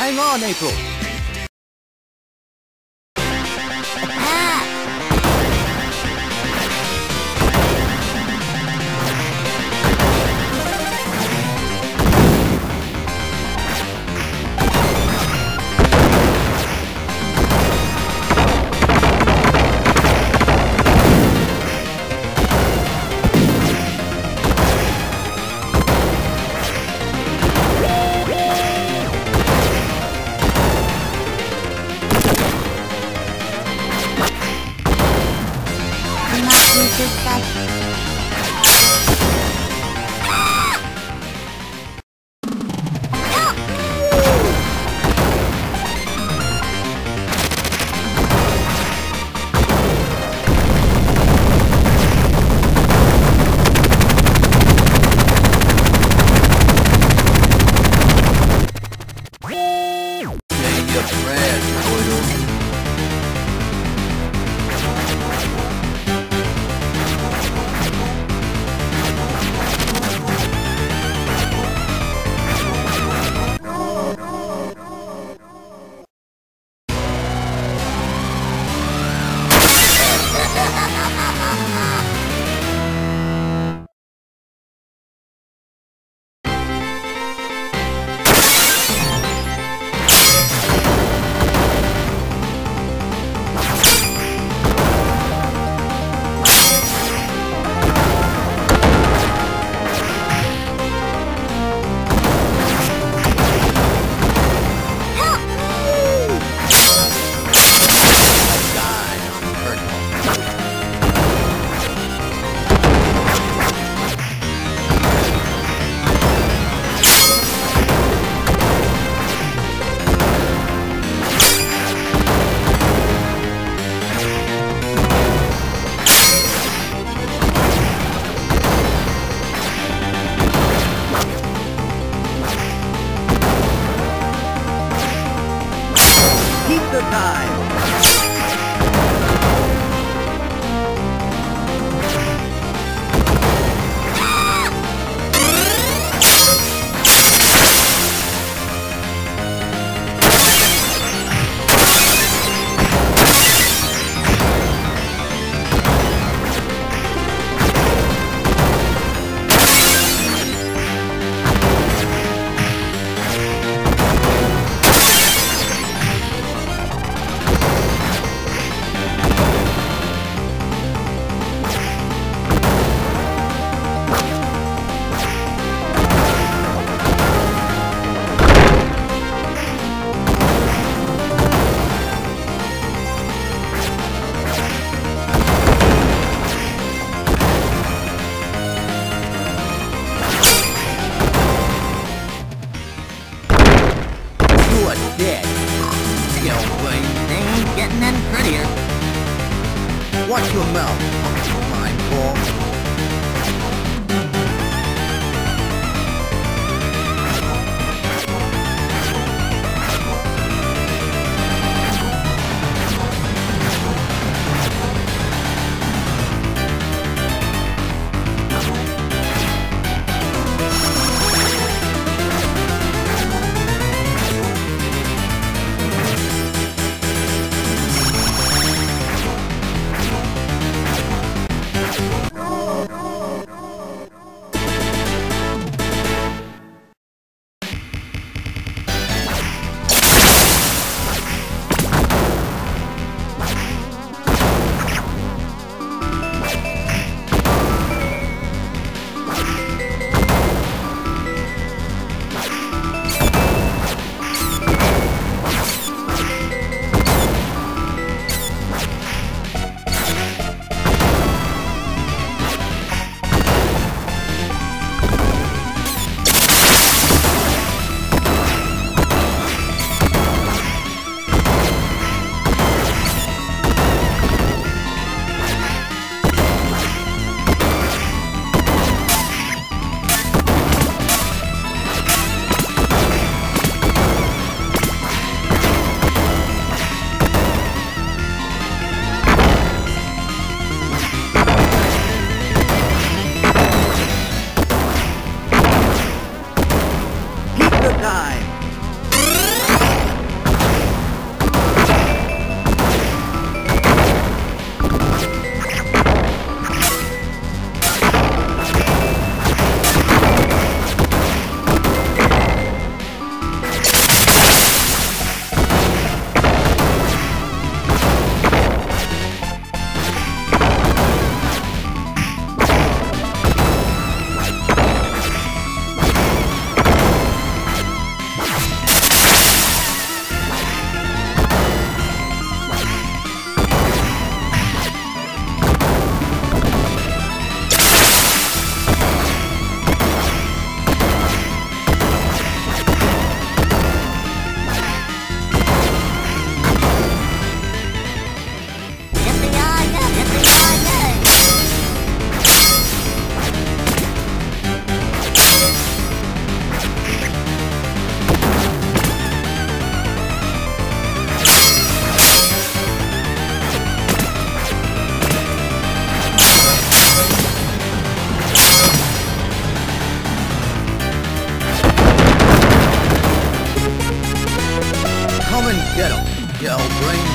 Hang on, April. Get him. Yo, brain